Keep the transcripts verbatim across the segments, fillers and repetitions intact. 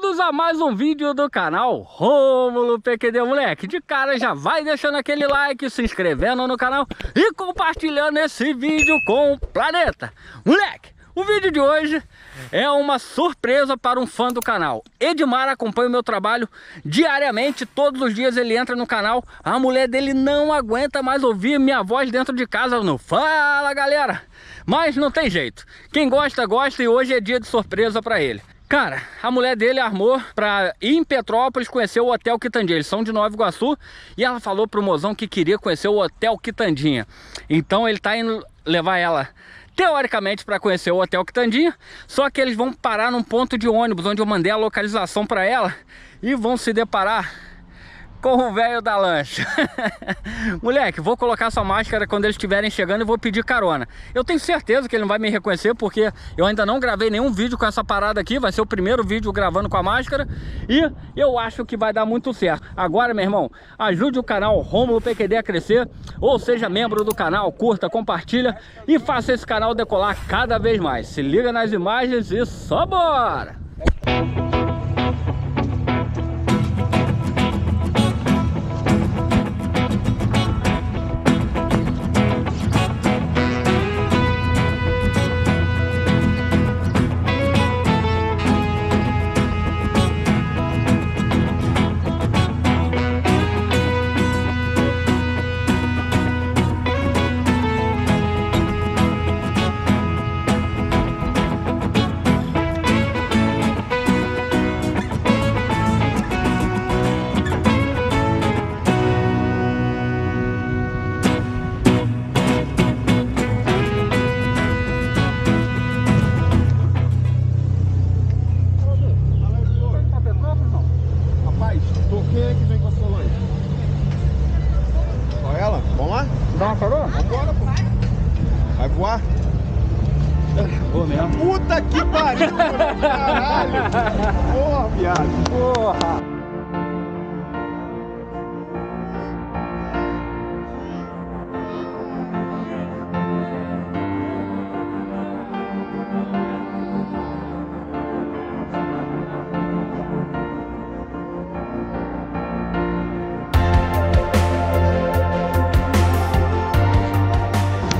Bem-vindos a mais um vídeo do canal Rômulo P Q D, moleque. De cara já vai deixando aquele like, se inscrevendo no canal e compartilhando esse vídeo com o planeta. Moleque, o vídeo de hoje é uma surpresa para um fã do canal. Edmar acompanha o meu trabalho diariamente, todos os dias ele entra no canal. A mulher dele não aguenta mais ouvir minha voz dentro de casa, não fala, galera. Mas não tem jeito, quem gosta, gosta, e hoje é dia de surpresa para ele. Cara, a mulher dele armou pra ir em Petrópolis conhecer o Hotel Quitandinha. Eles são de Nova Iguaçu. E ela falou pro mozão que queria conhecer o Hotel Quitandinha. Então ele tá indo levar ela, teoricamente, pra conhecer o Hotel Quitandinha. Só que eles vão parar num ponto de ônibus, onde eu mandei a localização pra ela, e vão se deparar com o velho da lancha. Moleque, vou colocar sua máscara quando eles estiverem chegando e vou pedir carona. Eu tenho certeza que ele não vai me reconhecer, porque eu ainda não gravei nenhum vídeo com essa parada aqui. Vai ser o primeiro vídeo gravando com a máscara, e eu acho que vai dar muito certo. Agora, meu irmão, ajude o canal Rômulo P Q D a crescer, ou seja membro do canal, curta, compartilha e faça esse canal decolar cada vez mais. Se liga nas imagens e só bora! Puta que pariu! Caralho! Porra, viado! Porra!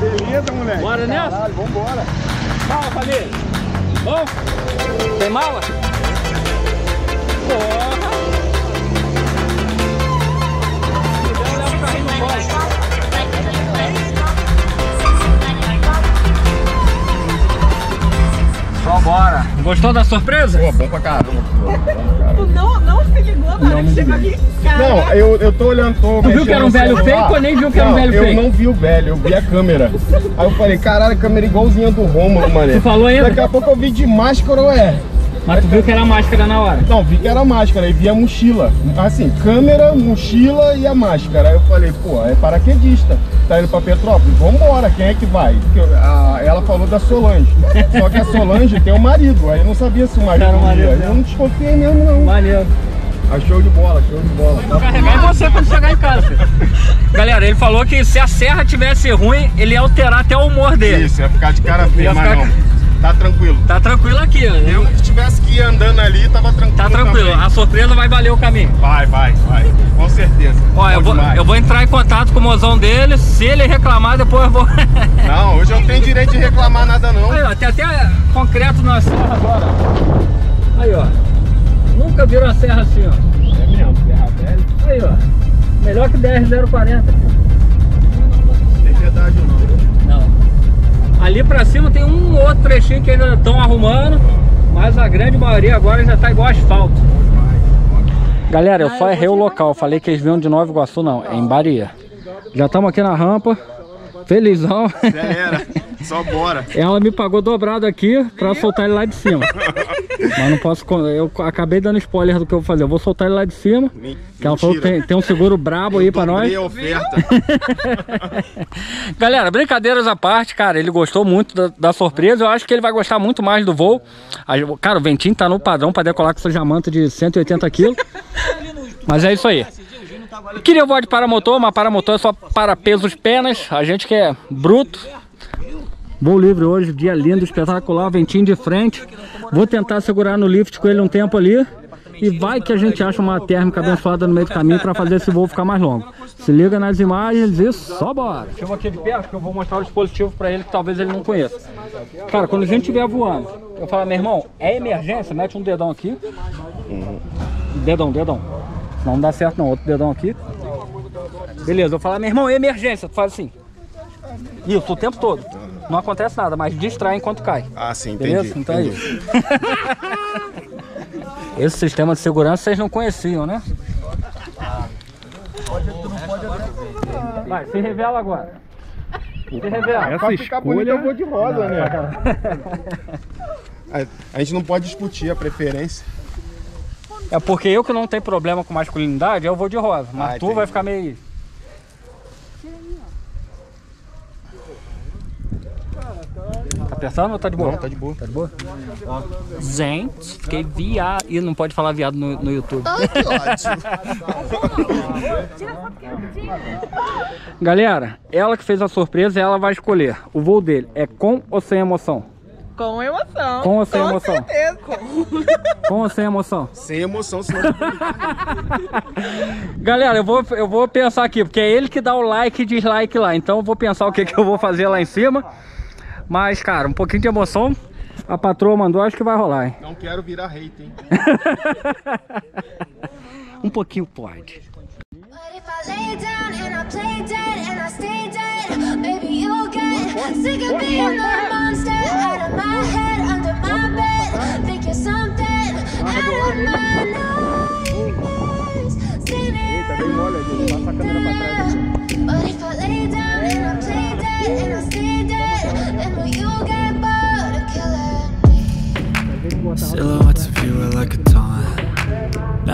Beleza, moleque! Bora nessa? Caralho, vambora! Fala, família! Bom? Tem mala? Porra! Se der, leva o carrinho no bolso. Só bora! Gostou da surpresa? Pô, bom pra caramba! Tu não, não se ligou na hora que chegou aqui? Não, eu, eu tô olhando, tô Tu viu que era um velho fake ou nem viu que não, era um velho eu fake? Eu não vi o velho, eu vi a câmera. Aí eu falei, caralho, a câmera igualzinha do Rômulo, mano. Tu falou ainda? Daqui a pouco eu vi de máscara, ué. Mas tu viu que era máscara na hora? Não, vi que era máscara e vi a mochila. Assim, câmera, mochila e a máscara. Aí eu falei, pô, é paraquedista. Tá indo pra Petrópolis? Vambora, quem é que vai? Porque a, ela falou da Solange. Só que a Solange tem um marido. Aí eu não sabia se o marido não ia. Eu não desconfiei mesmo, não. Maneiro. Ah, show de bola, show de bola. Vou carregar em você quando chegar em casa. Galera, ele falou que se a serra tivesse ruim, ele ia alterar até o humor dele. Isso, ia ficar de cara feia, mas ficar... não. Tá tranquilo. Tá tranquilo aqui. Eu que tivesse que ir andando ali, tava tranquilo. Tá tranquilo. Também. A surpresa vai valer o caminho. Vai, vai, vai. Com certeza. Ó, eu vou, eu vou entrar em contato com o mozão dele. Se ele reclamar, depois eu vou... Não, hoje eu não tenho direito de reclamar nada, não. Aí, ó, tem até concreto na serra agora. Aí, ó. Nunca viram a serra assim, ó. É mesmo, serra velha. Aí, ó. Melhor que dez zero quarenta. Tem verdade ou não? Não. Ali pra cima tem um outro trechinho que ainda estão arrumando, mas a grande maioria agora já tá igual asfalto. Galera, eu só errei o local, falei que eles vinham de Nova Iguaçu, não, é em Bahia. Já estamos aqui na rampa, felizão. Já era, só bora. Ela me pagou dobrado aqui pra soltar ele lá de cima. Mas não posso, eu acabei dando spoiler do que eu vou fazer. Eu vou soltar ele lá de cima. Mentira. Que ela falou que tem, tem um seguro brabo aí pra nós. A oferta. Galera, brincadeiras à parte, cara, ele gostou muito da, da surpresa. Eu acho que ele vai gostar muito mais do voo. Cara, o Ventinho tá no padrão pra decolar com essa jamanta de cento e oitenta quilos. Mas é isso aí. Queria voar de paramotor, mas paramotor é só para pesos penas. A gente que é bruto. Voo livre hoje, dia lindo, espetacular, ventinho de frente. Vou tentar segurar no lift com ele um tempo ali. E vai que a gente acha uma térmica abençoada no meio do caminho para fazer esse voo ficar mais longo. Se liga nas imagens e só bora. Chama aqui de perto que eu vou mostrar o dispositivo para ele que talvez ele não conheça. Cara, quando a gente estiver voando, eu falo, meu irmão, é emergência, mete um dedão aqui. Dedão, dedão. Não, não dá certo não, outro dedão aqui. Beleza, eu falo, meu irmão, é emergência, tu faz assim. Isso, o tempo todo. Não acontece nada, mas distrai enquanto cai. Ah, sim, entendi. Beleza? Então entendi. É isso. Esse sistema de segurança vocês não conheciam, né? Vai, se revela agora. Se revela. Essa escolha... bonito, eu vou de rosa, não, né? A, a gente não pode discutir a preferência. É porque eu que não tenho problema com masculinidade, eu vou de rosa. Mas ah, tu vai ficar meio... Tá apertando ou tá de boa? Não, tá de boa. Tá de boa? Gente, fiquei viado. Ih, não pode falar viado no, no YouTube. Ai, que ódio. Galera, ela que fez a surpresa, ela vai escolher. O voo dele é com ou sem emoção? Com emoção. Com ou sem com emoção? Certeza. Com ou sem emoção? Sem emoção, senão... Galera, eu vou, eu vou pensar aqui, porque é ele que dá o like e dislike lá. Então eu vou pensar o que, que eu vou fazer lá em cima. Mas, cara, um pouquinho de emoção, a patroa mandou, acho que vai rolar, hein? Não quero virar hate, hein? Um pouquinho pode. Eita, bem mole, gente. Passa a câmera pra trás. Silhouettes of you are like a taunt.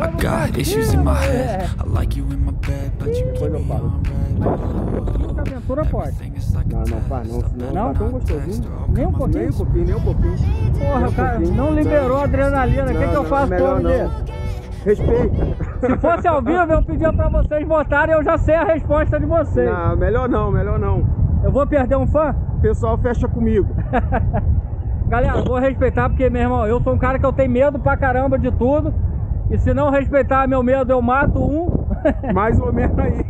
I got issues in my head, I like you in my bed, but you keep me on red. Everything is like a test, nem um pouquinho, nem um pouquinho. Porra, cara, não liberou a adrenalina, o que que eu faço com o menino? Respeita. Se fosse ao vivo, eu pedia pra vocês votarem, eu já sei a resposta de vocês. Não, melhor não, melhor não. Eu vou perder um fã? O pessoal fecha comigo. Galera, vou respeitar porque, meu irmão, eu sou um cara que eu tenho medo pra caramba de tudo. E se não respeitar meu medo, eu mato um. Mais ou menos aí.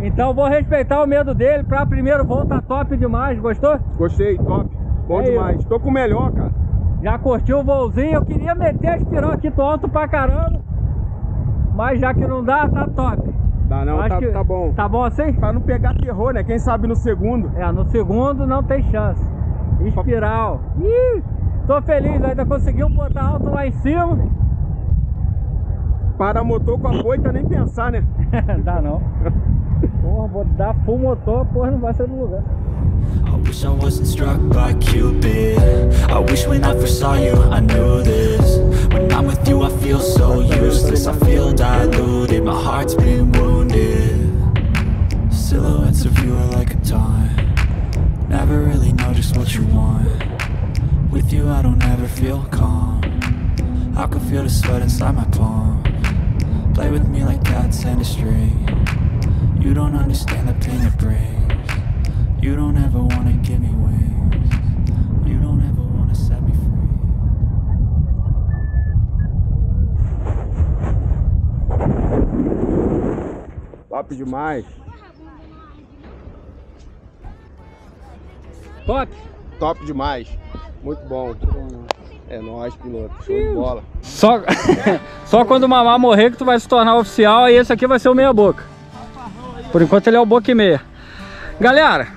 Então vou respeitar o medo dele pra primeiro voo, tá top demais, gostou? Gostei, top. Bom é demais. Isso. Tô com o melhor, cara. Já curtiu o voozinho, eu queria meter as piroquito alto pra caramba, mas já que não dá, tá top. Dá não, tá, que... tá bom. Tá bom assim? Pra não pegar terror, né? Quem sabe no segundo. É, no segundo não tem chance. Espiral. Ih, tô feliz, ainda conseguiu botar alto lá em cima. Para motor com a boita nem pensar, né? Dá não. Porra, vou dar full motor, porra, não vai ser do lugar. I wish I wasn't struck by Cupid. I wish when I first saw you I knew this. When I'm with you I feel so useless. I feel diluted, my heart's been wounded. Silhouettes of you are like a taunt. Never really know just what you want. With you I don't ever feel calm. I can feel the sweat inside my palm. Play with me like cats and a string. You don't understand the pain it brings. You don't ever wanna give me wings. You don't ever wanna set me free. Top demais. Top. Top demais. Muito bom. É nóis, piloto. Show de bola. Só, só quando o mamá morrer que tu vai se tornar oficial. E esse aqui vai ser o meia boca. Por enquanto ele é o boca e meia. Galera,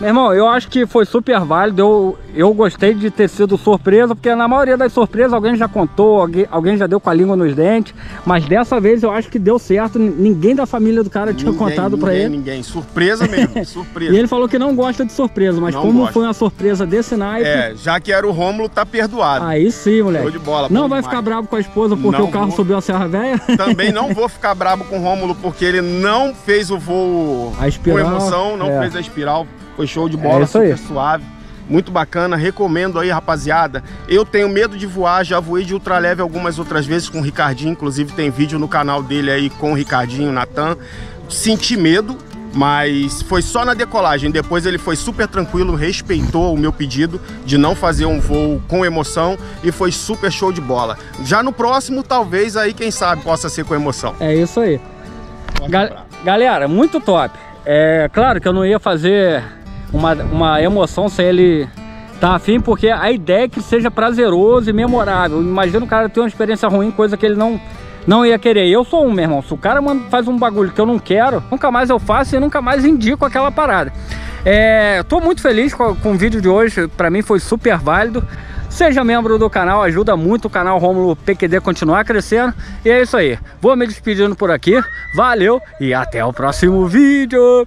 Meu irmão, eu acho que foi super válido, eu, eu gostei de ter sido surpresa, porque na maioria das surpresas alguém já contou, alguém, alguém já deu com a língua nos dentes, mas dessa vez eu acho que deu certo, ninguém da família do cara tinha ninguém, contado ninguém, pra ele. Ninguém, surpresa mesmo, surpresa. E ele falou que não gosta de surpresa, mas não como gosta. Foi uma surpresa desse naipe... É, já que era o Rômulo, tá perdoado. Aí sim, moleque. Show de bola. Não vai demais. Ficar bravo com a esposa porque não o carro vou... subiu a Serra Velha? Também não vou ficar bravo com o Rômulo porque ele não fez o voo a espiral, com emoção, não é. fez a espiral. Foi show de bola, é super suave, muito bacana, recomendo aí, rapaziada. Eu tenho medo de voar, já voei de ultraleve algumas outras vezes com o Ricardinho, inclusive tem vídeo no canal dele aí com o Ricardinho, Nathan. Senti medo, mas foi só na decolagem, depois ele foi super tranquilo, respeitou o meu pedido de não fazer um voo com emoção e foi super show de bola. Já no próximo, talvez aí, quem sabe, possa ser com emoção. É isso aí. Ga Galera, muito top. É claro que eu não ia fazer... Uma, uma emoção sem ele tá afim, porque a ideia é que seja prazeroso e memorável. Imagina o cara ter uma experiência ruim, coisa que ele não, não ia querer. Eu sou um, meu irmão. Se o cara faz um bagulho que eu não quero, nunca mais eu faço e nunca mais indico aquela parada. É, tô muito feliz com, com o vídeo de hoje. Pra mim foi super válido. Seja membro do canal, ajuda muito o canal Rômulo P Q D continuar crescendo. E é isso aí. Vou me despedindo por aqui. Valeu e até o próximo vídeo.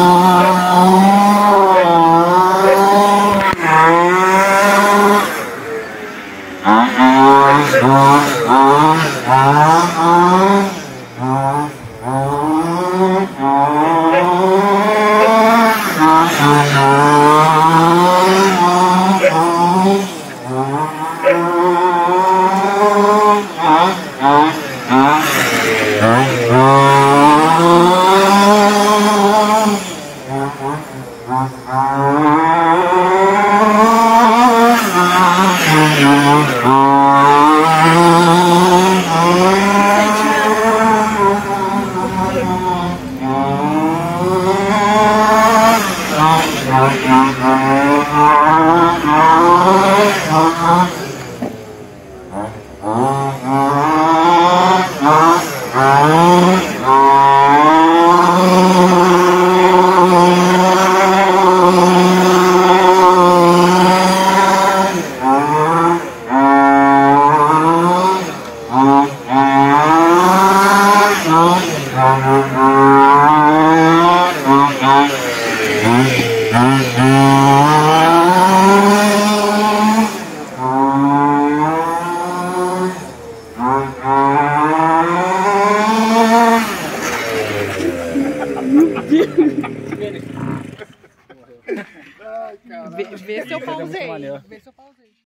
se eu pausei. Vê se eu pausei.